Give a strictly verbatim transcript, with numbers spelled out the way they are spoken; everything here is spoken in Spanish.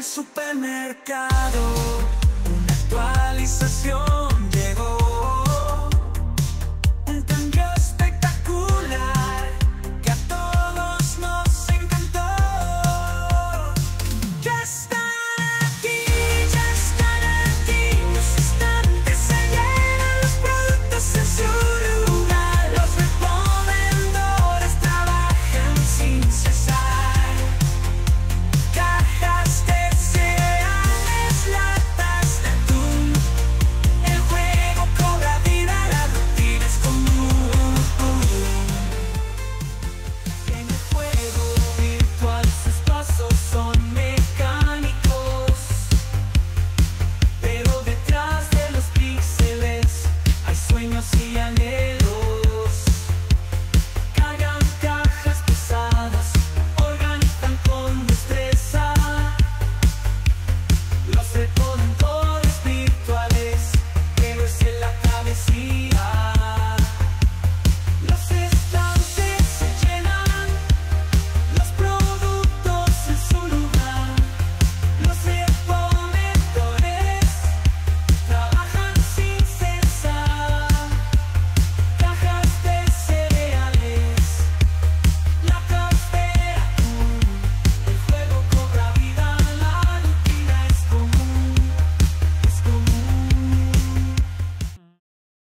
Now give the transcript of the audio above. el supermercado, una actualización.